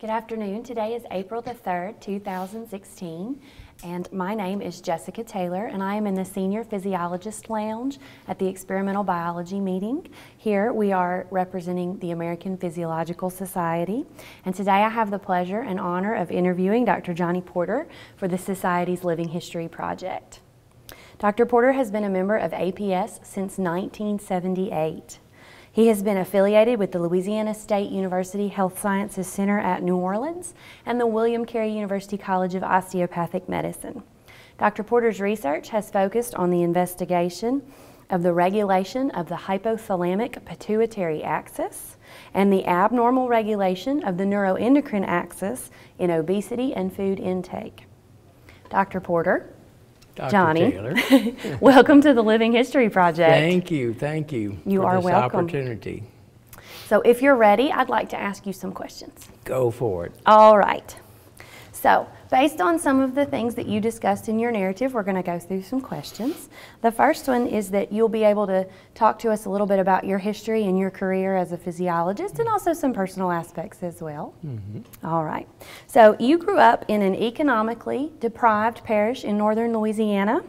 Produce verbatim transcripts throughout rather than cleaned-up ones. Good afternoon. Today is April the third, two thousand sixteen, and my name is Jessica Taylor, and I am in the Senior Physiologist Lounge at the Experimental Biology meeting. Here we are representing the American Physiological Society, and today I have the pleasure and honor of interviewing Doctor Johnny Porter for the Society's Living History Project. Doctor Porter has been a member of A P S since nineteen seventy-eight. He has been affiliated with the Louisiana State University Health Sciences Center at New Orleans and the William Carey University College of Osteopathic Medicine. Doctor Porter's research has focused on the investigation of the regulation of the hypothalamic pituitary axis and the abnormal regulation of the neuroendocrine axis in obesity and food intake. Doctor Porter, Doctor Johnny, Taylor. Welcome to the Living History Project. Thank you, thank you. You for are this welcome. Opportunity. So, if you're ready, I'd like to ask you some questions. Go for it. All right. So, based on some of the things that you discussed in your narrative, we're going to go through some questions. The first one is that you'll be able to talk to us a little bit about your history and your career as a physiologist and also some personal aspects as well. Mm-hmm. All right. So you grew up in an economically deprived parish in northern Louisiana.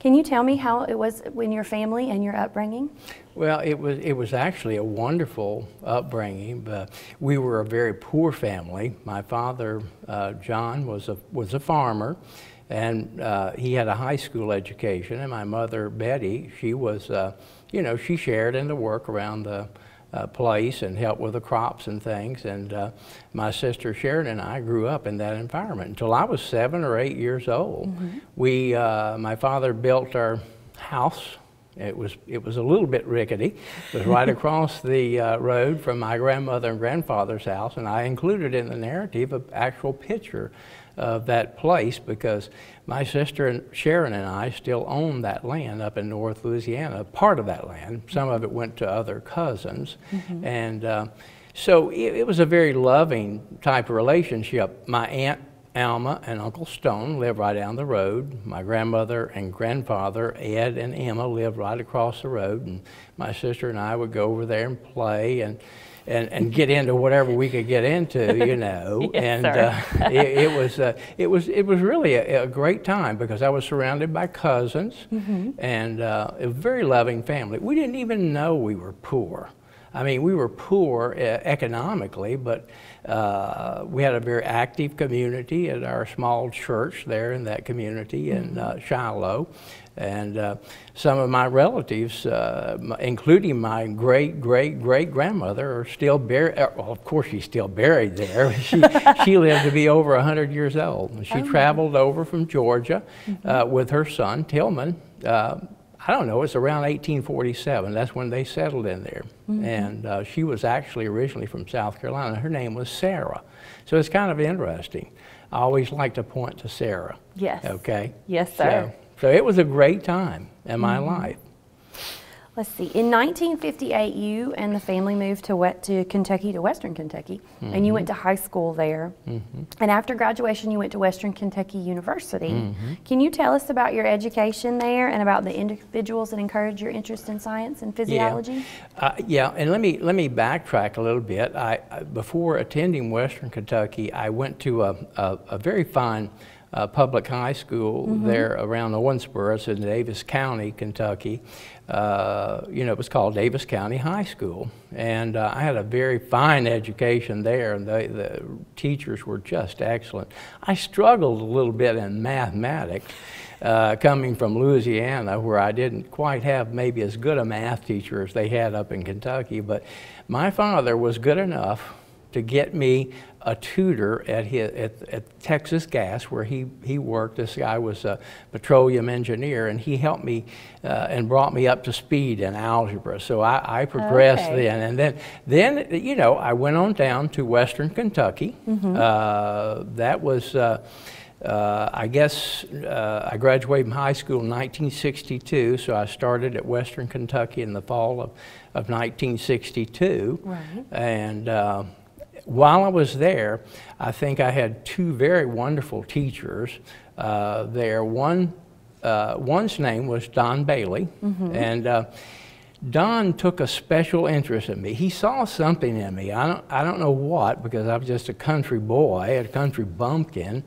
Can you tell me how it was in your family and your upbringing? Well, it was it was actually a wonderful upbringing. But we were a very poor family. My father, uh, John, was a was a farmer, and uh, he had a high school education. And my mother, Betty, she was, uh, you know, she shared in the work around the uh, place and helped with the crops and things. And uh, my sister Sharon and I grew up in that environment until I was seven or eight years old. Mm-hmm. We, uh, my father built our house. It was, it was a little bit rickety. It was right across the uh, road from my grandmother and grandfather's house, and I included in the narrative an actual picture of that place because my sister and Sharon and I still own that land up in North Louisiana, part of that land. Some of it went to other cousins. Mm-hmm. And uh, so it, it was a very loving type of relationship. My aunt Alma and Uncle Stone lived right down the road. My grandmother and grandfather, Ed and Emma, lived right across the road. And my sister and I would go over there and play and and, and get into whatever we could get into, you know. Yes, and uh, it, it was uh, it was it was really a, a great time because I was surrounded by cousins. Mm-hmm. And uh, a very loving family. We didn't even know we were poor. I mean, we were poor economically, but uh, we had a very active community at our small church there in that community in uh, Shiloh. And uh, some of my relatives, uh, including my great-great-great-grandmother, are still buried. Well, of course, she's still buried there. She, she lived to be over one hundred years old. And she oh, traveled man. over from Georgia mm-hmm. uh, with her son, Tillman. Uh, I don't know, it's around eighteen forty-seven. That's when they settled in there. Mm-hmm. And uh, she was actually originally from South Carolina. Her name was Sarah. So it's kind of interesting. I always like to point to Sarah. Yes. Okay? Yes, sir. So, so it was a great time in my mm-hmm. life. Let's see, in nineteen fifty-eight, you and the family moved to, wet, to Kentucky, to Western Kentucky, mm-hmm. and you went to high school there. Mm-hmm. And after graduation, you went to Western Kentucky University. Mm-hmm. Can you tell us about your education there and about the individuals that encouraged your interest in science and physiology? Yeah, uh, yeah. and let me, let me backtrack a little bit. I, I, before attending Western Kentucky, I went to a, a, a very fine Uh, public high school mm-hmm. there around Owensboro. It's in Daviess County, Kentucky. Uh, you know, it was called Daviess County High School. And uh, I had a very fine education there, and they, the teachers were just excellent. I struggled a little bit in mathematics. Uh, coming from Louisiana, where I didn't quite have maybe as good a math teacher as they had up in Kentucky, but my father was good enough to get me a tutor at, his, at, at Texas Gas, where he, he worked. This guy was a petroleum engineer, and he helped me uh, and brought me up to speed in algebra. So I, I progressed okay. then. And then, then, you know, I went on down to Western Kentucky. Mm-hmm. uh, that was, uh, uh, I guess, uh, I graduated from high school in nineteen sixty-two, so I started at Western Kentucky in the fall of, of nineteen sixty-two. Right. And uh, while I was there, I think I had two very wonderful teachers uh, there. One, uh, one's name was Don Bailey, mm-hmm. and uh, Don took a special interest in me. He saw something in me. I don't, I don't know what, because I'm just a country boy, a country bumpkin,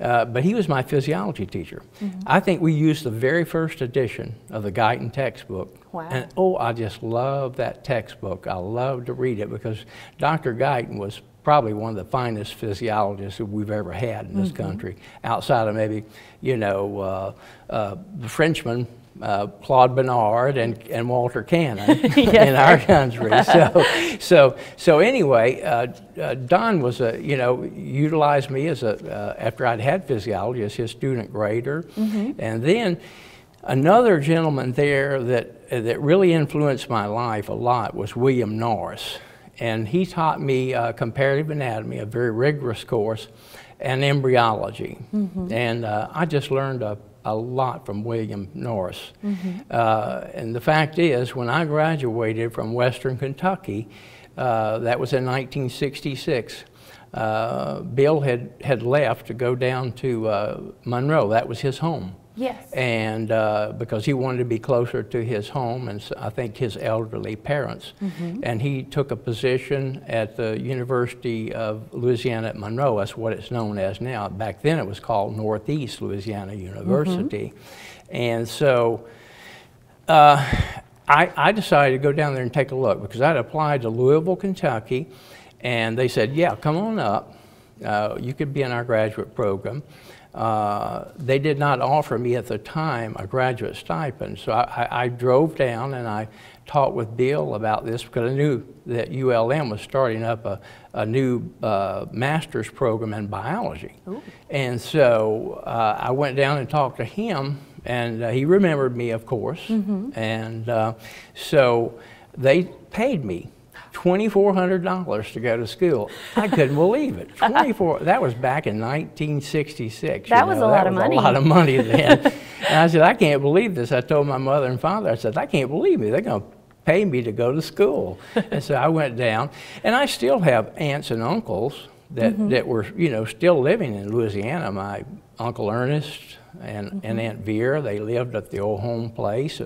uh, but he was my physiology teacher. Mm-hmm. I think we used the very first edition of the Guyton textbook. Wow. And oh, I just love that textbook. I love to read it because Doctor Guyton was probably one of the finest physiologists that we've ever had in this mm-hmm. country, outside of maybe, you know, uh, uh, the Frenchman, Uh, Claude Bernard and, and Walter Cannon in our country. So, so, so anyway, uh, uh, Don was a, you know, utilized me as a, uh, after I'd had physiology, as his student grader. Mm-hmm. And then another gentleman there that, uh, that really influenced my life a lot was William Norris. And he taught me uh, comparative anatomy, a very rigorous course, and embryology. Mm-hmm. And uh, I just learned a a lot from William Norris. Mm-hmm. uh, and the fact is, when I graduated from Western Kentucky, uh, that was in nineteen sixty-six, uh, Bill had, had left to go down to uh, Monroe. That was his home. Yes. And uh, because he wanted to be closer to his home and so I think his elderly parents. Mm-hmm. And he took a position at the University of Louisiana at Monroe. That's what it's known as now. Back then it was called Northeast Louisiana University. Mm-hmm. And so uh, I, I decided to go down there and take a look because I'd applied to Louisville, Kentucky. And they said, yeah, come on up. Uh, you could be in our graduate program. Uh, they did not offer me at the time a graduate stipend, so I, I, I drove down and I talked with Bill about this because I knew that U L M was starting up a, a new uh, master's program in biology. Ooh. And so uh, I went down and talked to him, and uh, he remembered me, of course. Mm-hmm. And uh, so they paid me twenty-four hundred dollars to go to school. I couldn't believe it. twenty-four. That was back in nineteen sixty-six. That was a lot of money. That was a lot of money then. And I said, I can't believe this. I told my mother and father, I said, I can't believe it. They're going to pay me to go to school. And so I went down. And I still have aunts and uncles that, mm-hmm. that were, you know, still living in Louisiana. My Uncle Ernest and, mm-hmm. and Aunt Vera, they lived at the old home place.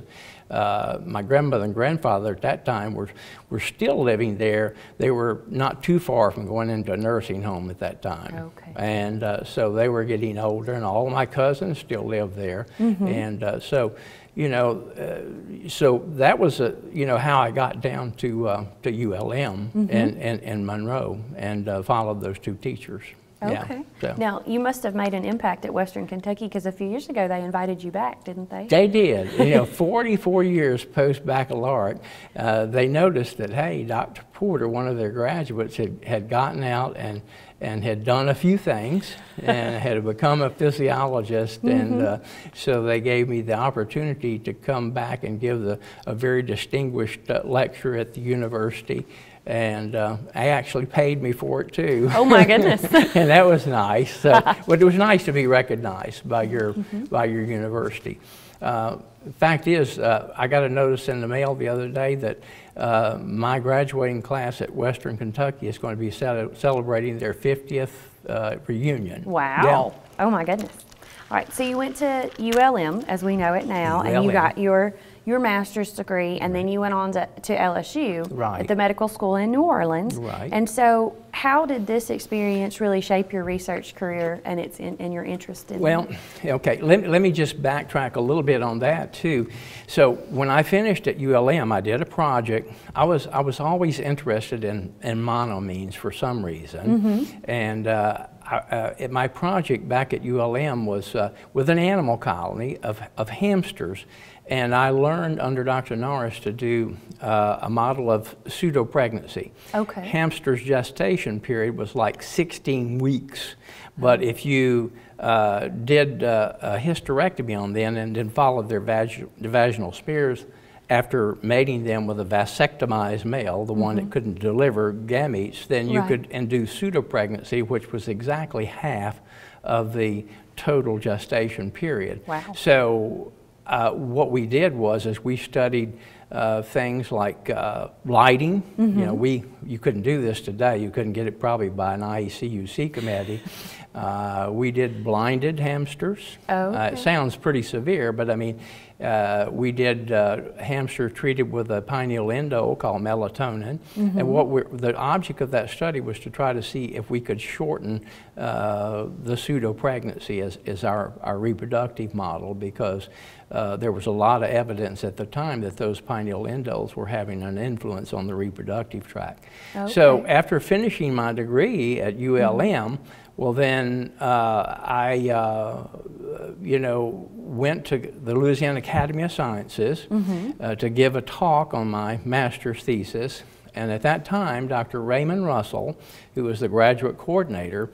Uh, my grandmother and grandfather at that time were, were still living there. They were not too far from going into a nursing home at that time. Okay. And uh, so they were getting older, and all of my cousins still lived there. Mm-hmm. And uh, so, you know, uh, so that was, a, you know, how I got down to, uh, to U L M mm-hmm. and, and, and Monroe and uh, followed those two teachers. Okay. Yeah, so. Now, you must have made an impact at Western Kentucky because a few years ago they invited you back, didn't they? They did. You know, forty-four years post-baccalaureate, uh, they noticed that, hey, Doctor Porter, one of their graduates, had, had gotten out and, and had done a few things and had become a physiologist. Mm-hmm. And uh, so they gave me the opportunity to come back and give the, a very distinguished uh, lecture at the university. And uh, they actually paid me for it too. Oh my goodness! And that was nice. So, but it was nice to be recognized by your mm-hmm. by your university. Uh, fact is, uh, I got a notice in the mail the other day that uh, my graduating class at Western Kentucky is going to be ce celebrating their fiftieth uh, reunion. Wow! Yeah. Oh my goodness! All right, so you went to U L M as we know it now, U L M. And you got your. your master's degree, and then you went on to, to L S U right. at the medical school in New Orleans. Right. And so how did this experience really shape your research career and, its in, and your interest in well, it? Well, okay, let, let me just backtrack a little bit on that too. So when I finished at U L M, I did a project. I was, I was always interested in, in monoamines for some reason. Mm-hmm. And uh, I, uh, my project back at U L M was uh, with an animal colony of, of hamsters. And I learned under Doctor Norris to do uh, a model of pseudopregnancy. Okay. Hamster's gestation period was like sixteen weeks, but if you uh, did uh, a hysterectomy on them and then followed their vag the vaginal spares after mating them with a vasectomized male, the mm-hmm. one that couldn't deliver gametes, then you right. could induce pseudopregnancy, which was exactly half of the total gestation period. Wow. So. Uh, what we did was is we studied uh, things like uh, lighting. Mm-hmm. You know, we you couldn't do this today. You couldn't get it probably by an I E C U C committee. Uh, we did blinded hamsters. Oh, okay. Uh, it sounds pretty severe, but I mean, uh, we did uh, hamster treated with a pineal indole called melatonin. Mm-hmm. And what we're, the object of that study was to try to see if we could shorten uh, the pseudo-pregnancy as, as our, our reproductive model, because uh, there was a lot of evidence at the time that those pineal indoles were having an influence on the reproductive tract. Okay. So after finishing my degree at U L M, mm-hmm. Well, then uh, I, uh, you know, went to the Louisiana Academy of Sciences mm-hmm. uh, to give a talk on my master's thesis. And at that time, Doctor Raymond Russell, who was the graduate coordinator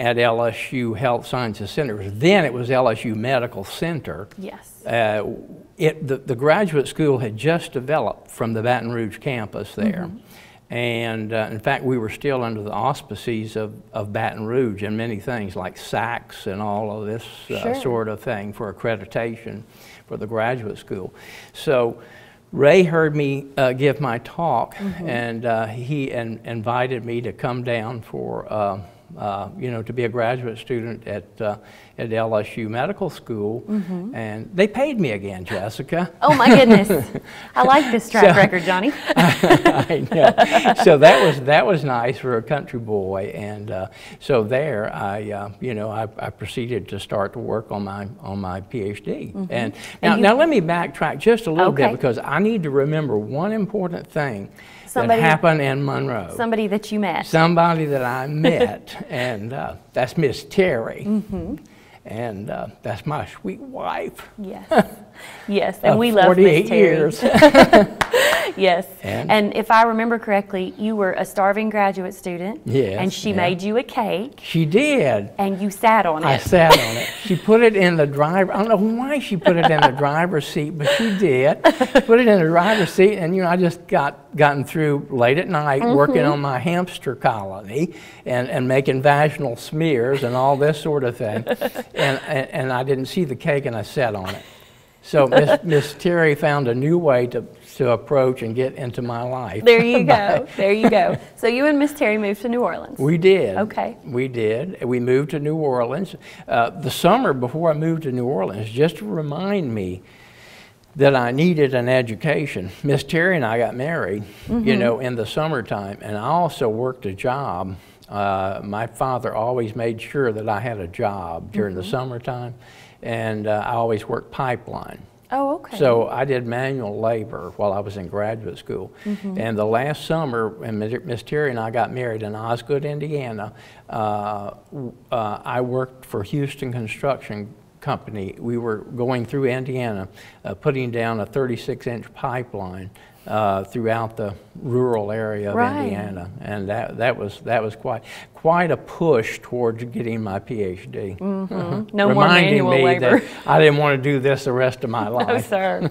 at L S U Health Sciences Center, then it was L S U Medical Center. Yes. Uh, it, the, the graduate school had just developed from the Baton Rouge campus there. Mm-hmm. And uh, in fact, we were still under the auspices of, of Baton Rouge and many things like S A C S and all of this uh, sure. sort of thing for accreditation for the graduate school. So Ray heard me uh, give my talk, mm-hmm. and uh, he an, invited me to come down for, uh, uh, you know, to be a graduate student at, uh, at L S U Medical School. Mm-hmm. And they paid me again, Jessica. Oh my goodness. I like this track so, record, Johnny. I, I know. So that was, that was nice for a country boy. And uh, so there I, uh, you know, I, I proceeded to start to work on my, on my PhD. Mm-hmm. And, now, and now let me backtrack just a little okay. bit, because I need to remember one important thing somebody, that happened in Monroe. Somebody that you met. Somebody that I met. And uh, that's Miss Terry. Mm-hmm. And uh, that's my sweet wife. Yes, yes, and we love Miss Terry. forty-eight years. Yes, and, and if I remember correctly, you were a starving graduate student. Yes, and she yeah. made you a cake. She did. And you sat on it. I sat on it. She put it in the driver. I don't know why she put it in the driver's seat, but she did. She put it in the driver's seat, and you know, I just got gotten through late at night mm-hmm. working on my hamster colony and and making vaginal smears and all this sort of thing. And, and, and I didn't see the cake, and I sat on it. So Miss, Miss Terry found a new way to, to approach and get into my life. There you go. There you go. So you and Miss Terry moved to New Orleans. We did. Okay. We did. We moved to New Orleans. Uh, the summer before I moved to New Orleans, just to remind me that I needed an education, Miss Terry and I got married, mm-hmm. you know, in the summertime, and I also worked a job. Uh, my father always made sure that I had a job during mm-hmm. the summertime, and uh, I always worked pipeline. Oh, okay. So I did manual labor while I was in graduate school. Mm-hmm. And the last summer, and Miss Terry and I got married in Osgood, Indiana, uh, uh, I worked for Houston Construction Company. We were going through Indiana, uh, putting down a thirty-six inch pipeline Uh, throughout the rural area of right. Indiana, and that that was that was quite quite a push towards getting my PhD. Mm-hmm. Mm-hmm. No reminding more manual me labor. That I didn't want to do this the rest of my life. No sir,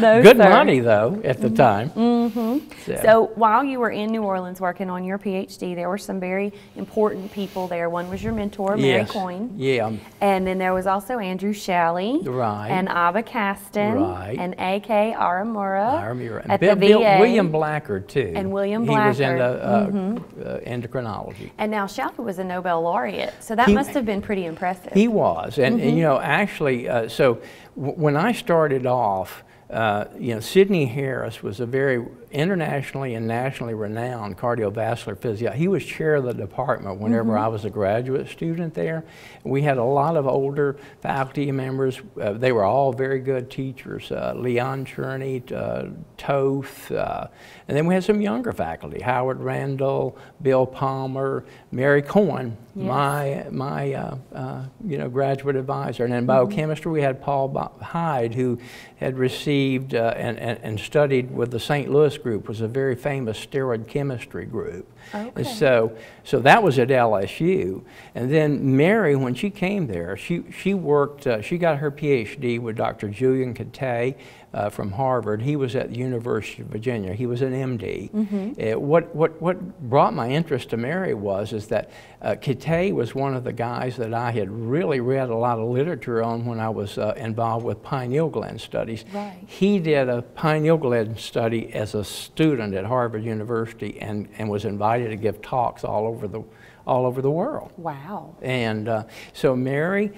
no good sir. Money though at the mm-hmm. time. Mm-hmm. so. so while you were in New Orleans working on your PhD, there were some very important people there. One was your mentor, Mary yes. Coyne. Yeah. And then there was also Andrew Schally. Right. And Abba Caston. Right. And A K Arimura. Arimura. Bill, William Blackard too. And William Blackard. He was into uh, mm-hmm. uh, endocrinology. And now Schally was a Nobel laureate, so that he, must have been pretty impressive. He was, and, mm-hmm. and you know, actually, uh, so w when I started off, uh, you know, Sidney Harris was a very internationally and nationally renowned cardiovascular physiologist. He was chair of the department whenever mm-hmm. I was a graduate student there. We had a lot of older faculty members. Uh, they were all very good teachers. Uh, Leon Cherney, uh, Toth, uh, and then we had some younger faculty, Howard Randall, Bill Palmer, Mary Coyne, yes. my, my uh, uh, you know, graduate advisor. And in biochemistry, mm-hmm. we had Paul Hyde, who had received Uh, and, and, and studied with the Saint Louis group, was a very famous steroid chemistry group. Okay. And so, so that was at L S U. And then Mary, when she came there, she, she worked, uh, she got her PhD with Doctor Julian Cattay, Uh, from Harvard. He was at the University of Virginia. He was an M D. Mm-hmm. uh, what, what, what brought my interest to Mary was is that uh, Kittay was one of the guys that I had really read a lot of literature on when I was uh, involved with pineal gland studies. Right. He did a pineal gland study as a student at Harvard University and, and was invited to give talks all over the, all over the world. Wow. And uh, so Mary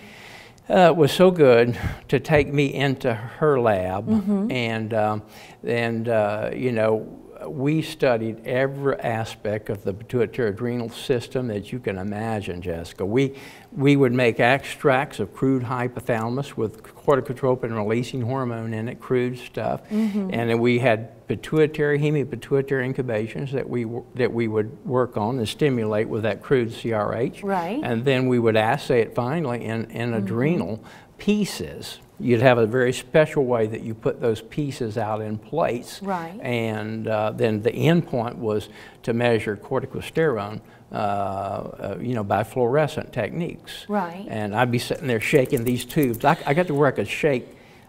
Uh, was so good to take me into her lab, mm-hmm. and um, and uh, you know, we studied every aspect of the pituitary adrenal system that you can imagine, Jessica. We we would make extracts of crude hypothalamus with corticotropin-releasing hormone in it, crude stuff, mm-hmm. and then we had pituitary, hemipituitary incubations that we that we would work on and stimulate with that crude C R H. Right. And then we would assay it finally in in mm-hmm. adrenal pieces. You'd have a very special way that you put those pieces out in plates. Right. And uh, then the end point was to measure corticosterone, uh, uh, you know, by fluorescent techniques. Right. And I'd be sitting there shaking these tubes. I, I got to work a shake.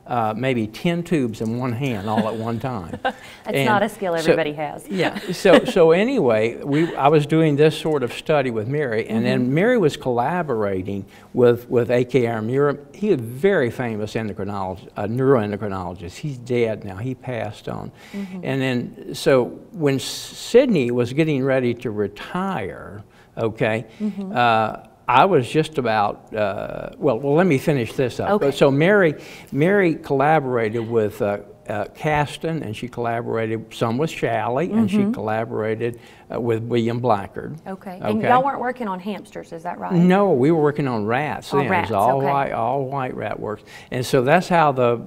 Uh, maybe ten tubes in one hand all at one time. That's and not a skill everybody so, has. Yeah. So so anyway, we I was doing this sort of study with Mary, and mm-hmm. then Mary was collaborating with with A K Arimura. He was a very famous endocrinologist, uh, neuroendocrinologist. He's dead now. He passed on. Mm-hmm. And then so when Sydney was getting ready to retire, okay. Mm-hmm. uh, I was just about, uh, well, well, let me finish this up. Okay. So Mary, Mary collaborated with uh, uh, Caston, and she collaborated some with Schally, mm-hmm. and she collaborated uh, with William Blackard. Okay, okay. And y'all weren't working on hamsters, is that right? No, we were working on rats. On rats, all okay. White, all white rat works. And so that's how the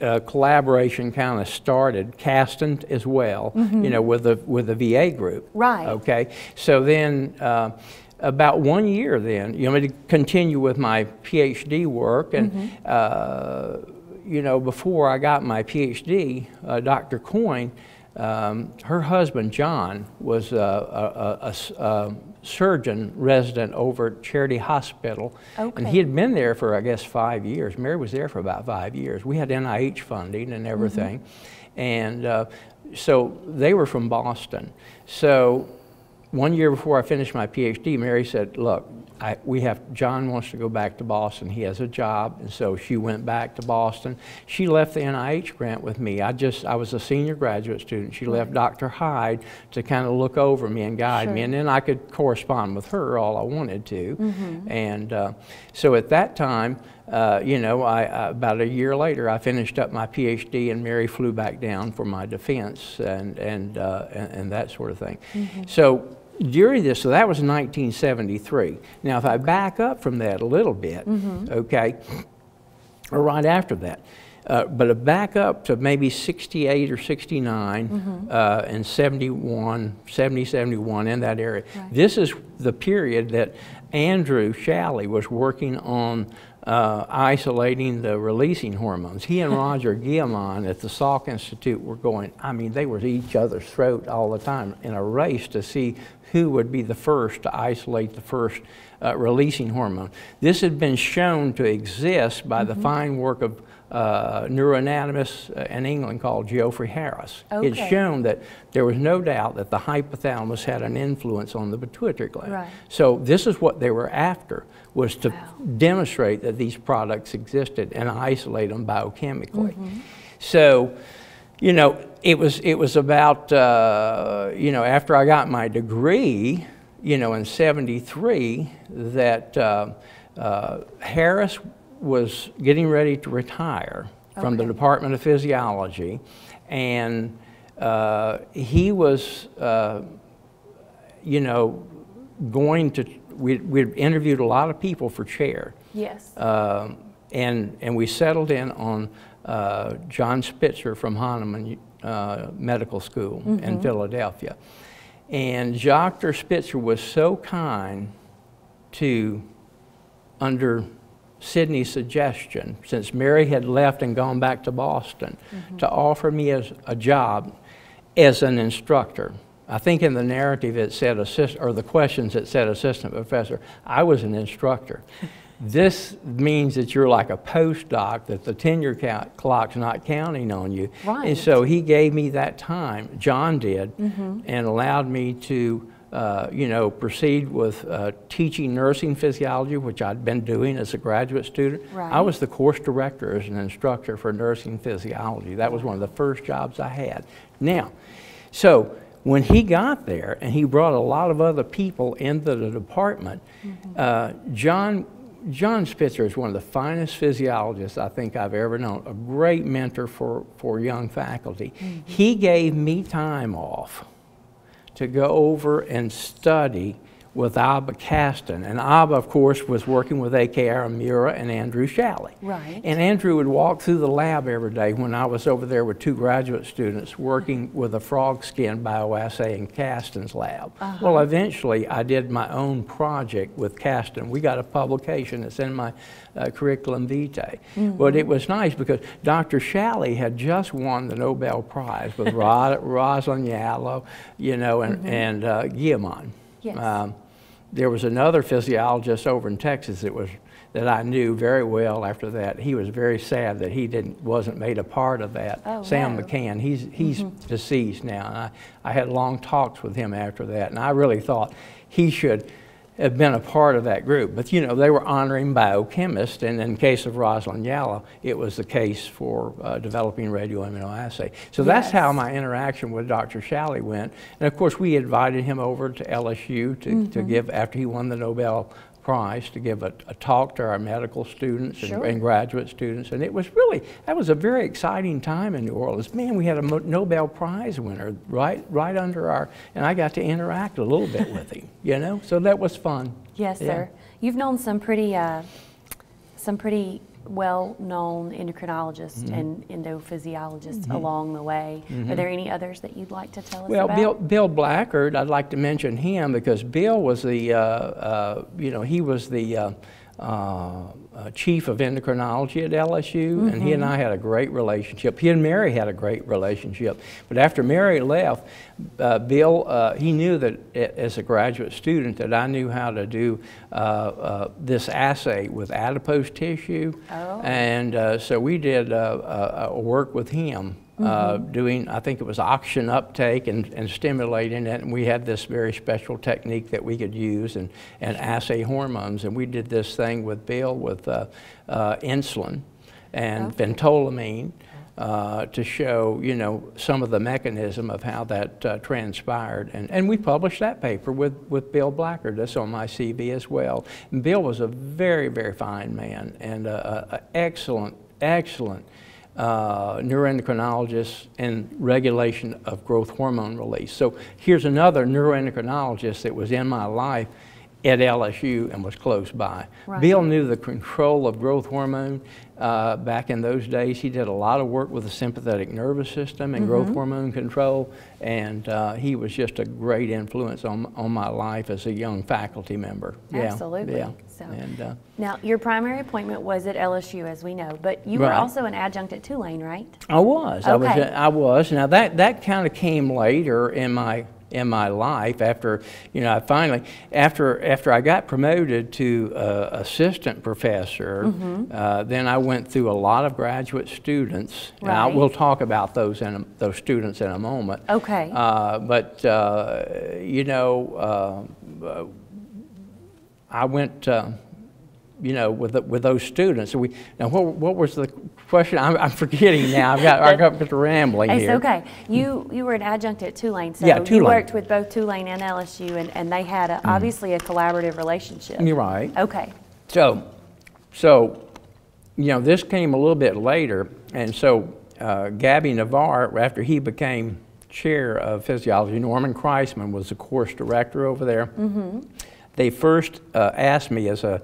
Uh, collaboration kind of started, Caston as well, mm-hmm. you know, with the with the V A group. Right. Okay. So then, uh, about one year, then you know, to continue with my PhD work, and mm-hmm. uh, you know, before I got my PhD, uh, Doctor Coyne, um, her husband John was a, a, a, a surgeon resident over at Charity Hospital, okay. and he had been there for I guess five years. Mary was there for about five years. We had N I H funding and everything, mm-hmm. and uh, so they were from Boston. So one year before I finished my PhD, Mary said, "Look, I, we have John wants to go back to Boston. He has a job," and so she went back to Boston. She left the N I H grant with me. I just I was a senior graduate student. She left Doctor Hyde to kind of look over me and guide sure. me, and then I could correspond with her all I wanted to. Mm-hmm. And uh, so at that time, uh, you know, I, I, about a year later, I finished up my PhD, and Mary flew back down for my defense and and uh, and, and that sort of thing. Mm-hmm. So. During this, so that was nineteen seventy-three. Now, if I back up from that a little bit, mm-hmm. okay, or right after that, uh, but back up to maybe sixty-eight or sixty-nine, mm-hmm. uh, and seventy-one, seventy, seventy-one, in that area. Right. This is the period that Andrew Schally was working on Uh, isolating the releasing hormones. He and Roger Guillemon at the Salk Institute were going, I mean, they were at each other's throat all the time in a race to see who would be the first to isolate the first uh, releasing hormone. This had been shown to exist by mm-hmm. the fine work of uh, neuroanatomist in England called Geoffrey Harris. Okay. It's shown that there was no doubt that the hypothalamus had an influence on the pituitary gland. Right. So this is what they were after, was to wow. demonstrate that these products existed and isolate them biochemically. Mm-hmm. So, you know, it was, it was about, uh, you know, after I got my degree, you know, in seventy-three, that uh, uh, Harris was getting ready to retire okay. from the Department of Physiology, and uh, he was, uh, you know, going to, we we interviewed a lot of people for chair. Yes. Uh, and and we settled in on uh, John Spitzer from Hahnemann uh, Medical School mm-hmm. in Philadelphia, and Doctor Spitzer was so kind to, under Sydney's suggestion, since Mary had left and gone back to Boston, mm-hmm. to offer me as a job as an instructor. I think in the narrative it said assist, or the questions it said assistant professor. I was an instructor. This means that you're like a postdoc, that the tenure count, clock's not counting on you. Right. And so he gave me that time, John did, mm-hmm. and allowed me to Uh, you know, proceed with uh, teaching nursing physiology, which I'd been doing as a graduate student. Right. I was the course director as an instructor for nursing physiology. That was one of the first jobs I had. Now, so when he got there, and he brought a lot of other people into the department, mm-hmm. uh, John, John Spitzer is one of the finest physiologists I think I've ever known, a great mentor for, for young faculty. Mm-hmm. He gave me time off to go over and study with Abba Caston. And Abba, of course, was working with A K Arimura and Andrew Schally. Right. And Andrew would walk through the lab every day when I was over there with two graduate students working with a frog skin bioassay in Caston's lab. Uh-huh. Well, eventually I did my own project with Caston. We got a publication that's in my uh, curriculum vitae. Mm-hmm. But it was nice because Doctor Schally had just won the Nobel Prize with Ros Rosalind Yalow, you know, and, mm-hmm. and uh, Guillemot. Yes. Um, There was another physiologist over in Texas that was that I knew very well after that. He was very sad that he didn't wasn't made a part of that. Oh, Sam wow. McCann. He's he's mm-hmm. deceased now. And I, I had long talks with him after that, and I really thought he should have been a part of that group. But you know, they were honoring biochemists, and in the case of Rosalind Yalow, it was the case for uh, developing radioimmunoassay. So yes. that's how my interaction with Doctor Schally went. And of course, we invited him over to L S U to, mm-hmm. to give, after he won the Nobel Prize, to give a, a talk to our medical students sure. and, and graduate students. And it was really, that was a very exciting time in New Orleans. Man, we had a Mo Nobel Prize winner right right under our, and I got to interact a little bit with him, you know? So that was fun. Yes, yeah. sir. You've known some pretty, uh, some pretty well-known endocrinologists mm-hmm. and endophysiologists mm-hmm. along the way. Mm-hmm. Are there any others that you'd like to tell us well, about? Well, Bill, Bill Blackard, I'd like to mention him because Bill was the, uh, uh, you know, he was the uh, uh, uh, chief of endocrinology at L S U, mm-hmm. and he and I had a great relationship. He and Mary had a great relationship. But after Mary left, uh, Bill, uh, he knew that as a graduate student that I knew how to do uh, uh, this assay with adipose tissue. Oh. And uh, so we did uh, uh, work with him. Mm-hmm. uh, doing, I think it was oxygen uptake and, and stimulating it, and we had this very special technique that we could use and, and assay hormones, and we did this thing with Bill with uh, uh, insulin and okay. phentolamine uh, to show, you know, some of the mechanism of how that uh, transpired, and, and we published that paper with, with Bill Blackard. That's on my C V as well. And Bill was a very, very fine man and an excellent, excellent Uh, neuroendocrinologist and regulation of growth hormone release. So here's another neuroendocrinologist that was in my life at L S U and was close by. Right. Bill knew the control of growth hormone uh, back in those days. He did a lot of work with the sympathetic nervous system and mm-hmm. growth hormone control, and uh, he was just a great influence on, on my life as a young faculty member. Absolutely. Yeah. Yeah. So. And, uh, now, your primary appointment was at L S U, as we know, but you right. were also an adjunct at Tulane, right? I was. Okay. I was. I was. Now, that, that kind of came later in my in my life after, you know, I finally, after, after I got promoted to uh, assistant professor, mm-hmm. uh, then I went through a lot of graduate students. Right. Now, we'll talk about those in a, those students in a moment. Okay. Uh, but, uh, you know, uh, I went, uh, you know, with the, with those students. So we, now, what, what was the question? I'm, I'm forgetting now. I've got, I got to rambling it's here. It's okay. You you were an adjunct at Tulane, so yeah, Tulane. You worked with both Tulane and L S U, and, and they had a, mm. obviously a collaborative relationship. You're right. Okay. So, so, you know, this came a little bit later, and so uh, Gabby Navarre, after he became chair of physiology, Norman Kreisman was the course director over there. Mm-hmm. They first uh, asked me as an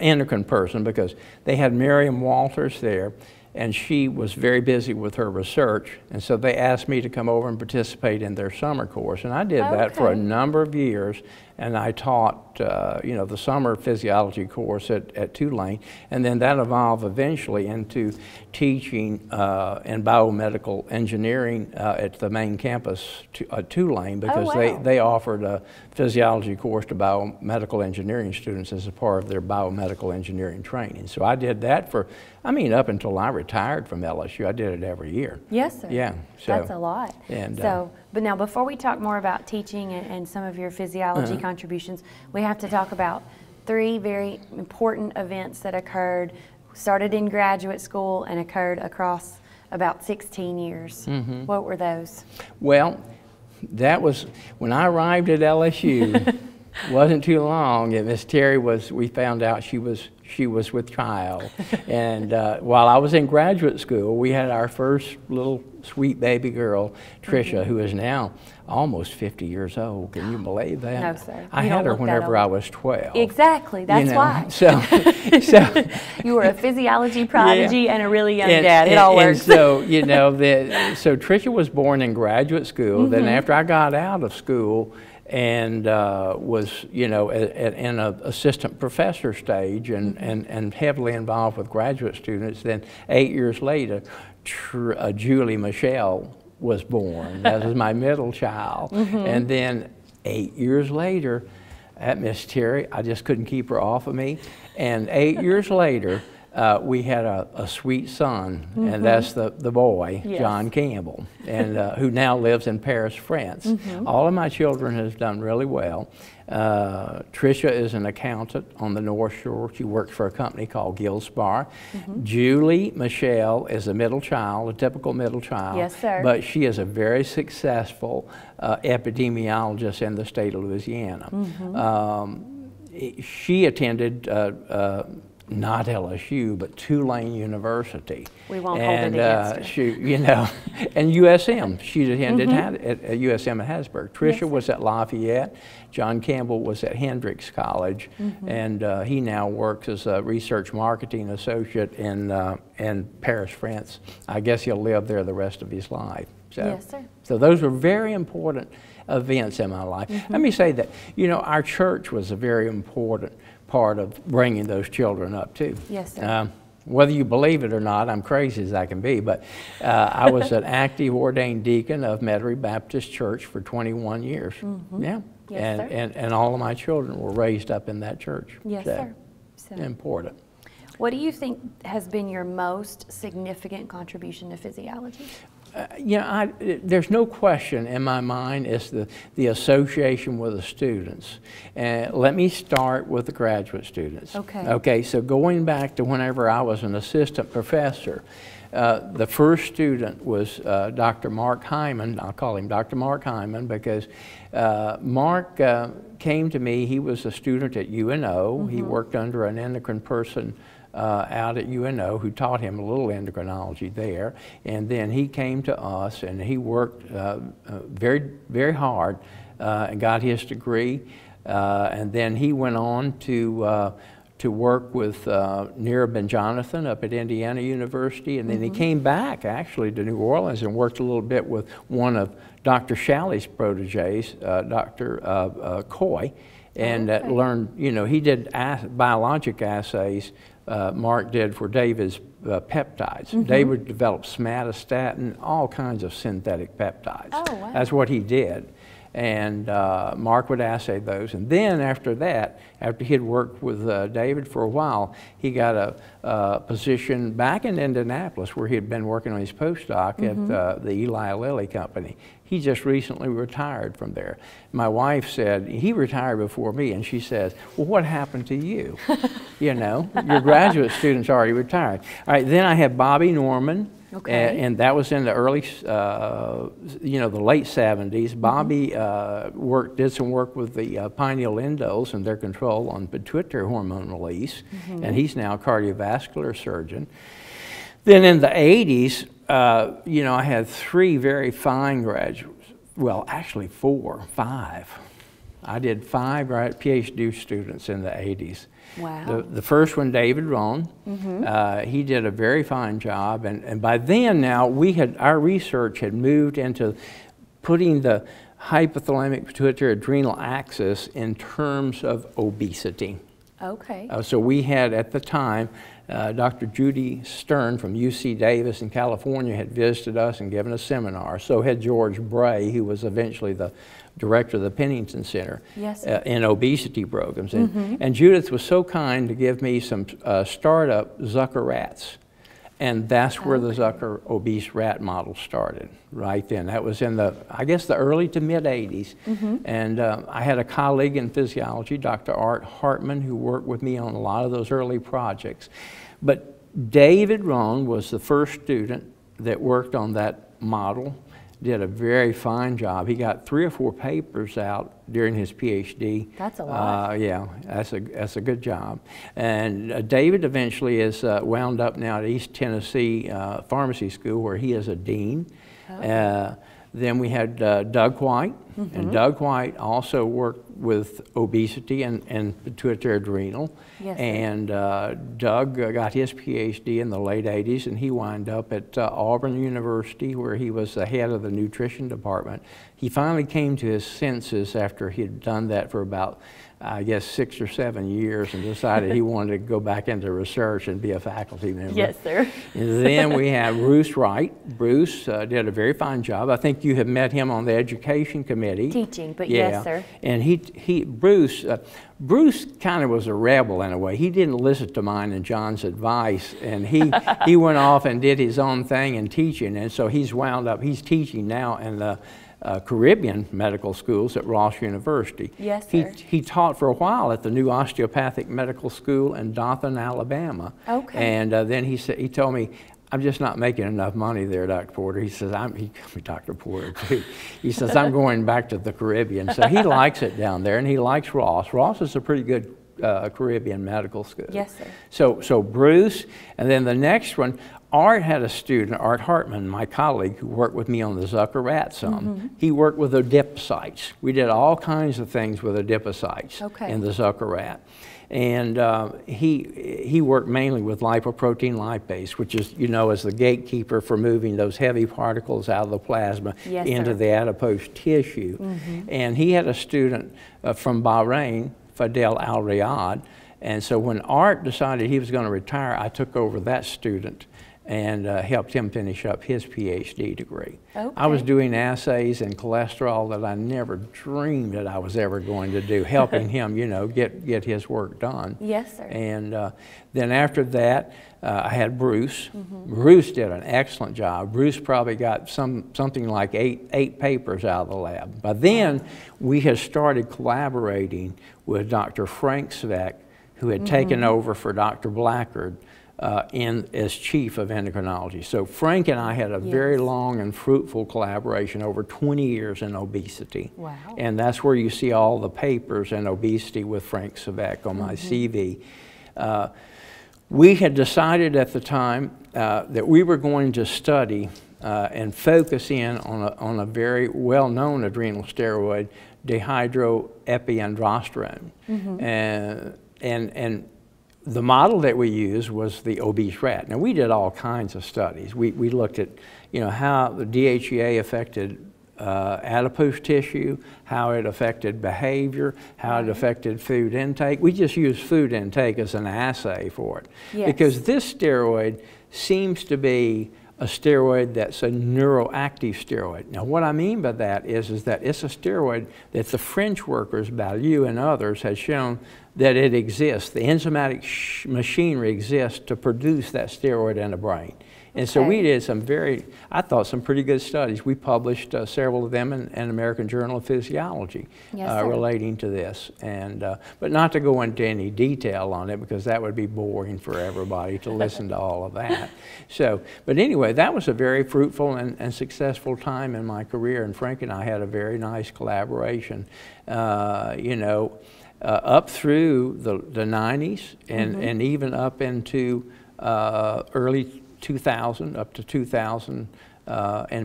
endocrine person because they had Miriam Walters there, and she was very busy with her research, and so they asked me to come over and participate in their summer course, and I did okay. that for a number of years, and I taught, uh, you know, the summer physiology course at, at Tulane, and then that evolved eventually into teaching uh, in biomedical engineering uh, at the main campus at uh, Tulane, because oh, wow. they, they offered a physiology course to biomedical engineering students as a part of their biomedical engineering training. So I did that for, I mean, up until I retired from L S U, I did it every year. Yes, sir. Yeah. So, that's a lot. And, so, uh, but now before we talk more about teaching and, and some of your physiology uh-huh. contributions, we have to talk about three very important events that occurred, started in graduate school and occurred across about sixteen years. Mm-hmm. What were those? Well, that was, when I arrived at L S U, wasn't too long, and Miss Terry was, we found out she was She was with child, and uh, while I was in graduate school, we had our first little sweet baby girl, Tricia, mm-hmm. who is now almost fifty years old. Can you believe that? No, sir. I you had her whenever I was twelve. Exactly. That's you know? why. So, so you were a physiology prodigy yeah. and a really young and, dad. It and, all works. And so you know that. So Tricia was born in graduate school. Mm-hmm. Then after I got out of school. And uh, was, you know, in an assistant professor stage and, and, and heavily involved with graduate students. Then eight years later, tr uh, Julie Michelle was born. That was my middle child. Mm-hmm. And then eight years later, at Miss Terry, I just couldn't keep her off of me. And eight years later, Uh, we had a, a sweet son, mm-hmm. and that's the, the boy, yes. John Campbell, and uh, who now lives in Paris, France. Mm-hmm. All of my children have done really well. Uh, Tricia is an accountant on the North Shore. She works for a company called Gilspar. Mm-hmm. Julie Michelle is a middle child, a typical middle child. Yes, sir. But she is a very successful uh, epidemiologist in the state of Louisiana. Mm-hmm. um, she attended uh, uh, not L S U, but Tulane University. We won't and, hold it against uh, her. She, you know, and U S M. She attended mm-hmm. at, at U S M at Hattiesburg. Tricia yes. was at Lafayette. John Campbell was at Hendrix College, mm-hmm. and uh, he now works as a research marketing associate in, uh, in Paris, France. I guess he'll live there the rest of his life. So, yes, sir. So those were very important events in my life. Mm-hmm. Let me say that, you know, our church was a very important part of bringing those children up too. Yes, sir. Um, whether you believe it or not, I'm crazy as I can be, but uh, I was an active ordained deacon of Metairie Baptist Church for twenty-one years. Mm-hmm. Yeah, yes, and, sir. and and all of my children were raised up in that church. Yes, so, sir. So. Important. What do you think has been your most significant contribution to physiology? Uh, you know, I, there's no question in my mind is the, the association with the students. And uh, let me start with the graduate students. Okay. Okay, so going back to whenever I was an assistant professor, uh, the first student was uh, Doctor Mark Hyman. I'll call him Doctor Mark Hyman because uh, Mark uh, came to me. He was a student at U N O. Mm-hmm. He worked under an endocrine person Uh, out at U N O who taught him a little endocrinology there, and then he came to us and he worked uh, uh, very very hard uh, and got his degree, uh, and then he went on to uh, to work with uh, Neera Ben-Jonathan up at Indiana University, and then mm-hmm. he came back actually to New Orleans and worked a little bit with one of Doctor Schally's proteges, uh, Doctor Uh, uh, Coy, and okay. uh, learned, you know, he did ass biologic assays. Uh, Mark did for David's uh, peptides. Mm-hmm. David developed somatostatin, all kinds of synthetic peptides. Oh, wow. That's what he did. And uh, Mark would assay those. And then after that, after he had worked with uh, David for a while, he got a uh, position back in Indianapolis where he had been working on his postdoc mm-hmm. at uh, the Eli Lilly Company. He just recently retired from there. My wife said, he retired before me, and she says, well, what happened to you? You know, your graduate student's already retired. All right, then I have Bobby Norman. Okay. And, and that was in the early, uh, you know, the late seventies. Bobby uh, worked, did some work with the uh, pineal endoles and their control on pituitary hormone release, mm-hmm. and he's now a cardiovascular surgeon. Then in the eighties, uh, you know, I had three very fine graduates. Well, actually four, five. I did five PhD students in the eighties. Wow. The, the first one, David Rohn, mm-hmm. uh, he did a very fine job, and, and by then now we had, our research had moved into putting the hypothalamic pituitary adrenal axis in terms of obesity. Okay. Uh, so we had at the time, uh, Doctor Judy Stern from U C Davis in California had visited us and given a seminar. So had George Bray, who was eventually the director of the Pennington Center, yes, uh, in obesity programs. And, mm-hmm. and Judith was so kind to give me some uh, startup Zucker rats. And that's where okay. the Zucker obese rat model started, right then. That was in the, I guess, the early to mid eighties. Mm-hmm. And um, I had a colleague in physiology, Doctor Art Hartman, who worked with me on a lot of those early projects. But David Rohn was the first student that worked on that model, did a very fine job. He got three or four papers out during his PhD. That's a lot. Uh, yeah, that's a, that's a good job. And uh, David eventually is uh, wound up now at East Tennessee uh, Pharmacy School, where he is a dean. Okay. Uh, then we had uh, Doug White, mm-hmm. and Doug White also worked with obesity and, and pituitary adrenal. Yes, and uh, Doug got his PhD in the late eighties, and he wound up at uh, Auburn University, where he was the head of the nutrition department. He finally came to his senses after he had done that for about, I guess, six or seven years, and decided he wanted to go back into research and be a faculty member. Yes, sir. And then we have Bruce Wright. Bruce uh, did a very fine job. I think you have met him on the education committee. Teaching, but yeah. yes, sir. And he, he Bruce, uh, Bruce kind of was a rebel in a way. He didn't listen to mine and John's advice, and he, he went off and did his own thing in teaching, and so he's wound up, he's teaching now in the Uh, Caribbean medical schools at Ross University. Yes, sir. He, he taught for a while at the new osteopathic medical school in Dothan, Alabama. Okay. And uh, then he said, he told me, I'm just not making enough money there, Doctor Porter. He says, I'm, he called me Doctor Porter too. He says, I'm going back to the Caribbean. So he likes it down there, and he likes Ross. Ross is a pretty good uh, Caribbean medical school. Yes, sir. So, so Bruce, and then the next one, Art had a student, Art Hartman, my colleague, who worked with me on the Zucker rat some. Mm-hmm. He worked with adipocytes. We did all kinds of things with adipocytes okay. in the Zucker rat. And uh, he, he worked mainly with lipoprotein lipase, which is, you know, as the gatekeeper for moving those heavy particles out of the plasma yes, into sir. the adipose tissue. Mm-hmm. And he had a student uh, from Bahrain, Fidel Al-Riyad. And so when Art decided he was going to retire, I took over that student and uh, helped him finish up his PhD degree. Okay. I was doing assays and cholesterol that I never dreamed that I was ever going to do, helping him, you know, get, get his work done. Yes, sir. And uh, then after that, uh, I had Bruce. Mm-hmm. Bruce did an excellent job. Bruce probably got some, something like eight, eight papers out of the lab. By then, we had started collaborating with Doctor Frank Svec, who had mm-hmm. taken over for Doctor Blackard, Uh, in, as chief of endocrinology. So Frank and I had a yes. very long and fruitful collaboration over twenty years in obesity. Wow. And that's where you see all the papers in obesity with Frank Svec on my mm-hmm. C V. Uh, we had decided at the time uh, that we were going to study uh, and focus in on a, on a very well-known adrenal steroid, dehydroepiandrosterone. Mm-hmm. and, and, and The model that we used was the obese rat. Now, we did all kinds of studies. We, we looked at, you know, how the D H E A affected uh, adipose tissue, how it affected behavior, how it affected food intake. We just used food intake as an assay for it. Yes. Because this steroid seems to be a steroid that's a neuroactive steroid. Now, what I mean by that is, is that it's a steroid that the French workers, Ballou and others, has shown that it exists. The enzymatic sh machinery exists to produce that steroid in the brain. And okay. so we did some very, I thought, some pretty good studies. We published uh, several of them in an American Journal of Physiology yes, uh, relating to this. And, uh, but not to go into any detail on it, because that would be boring for everybody to listen to all of that. So, but anyway, that was a very fruitful and, and successful time in my career. And Frank and I had a very nice collaboration, uh, you know, Uh, up through the, the nineties and, mm-hmm. and even up into uh, early two thousand, up to two thousand